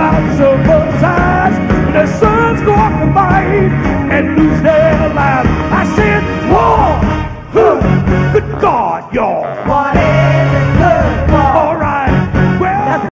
lights of both sides, the sons go off to fight and lose their lives. I said, war, good God, y'all.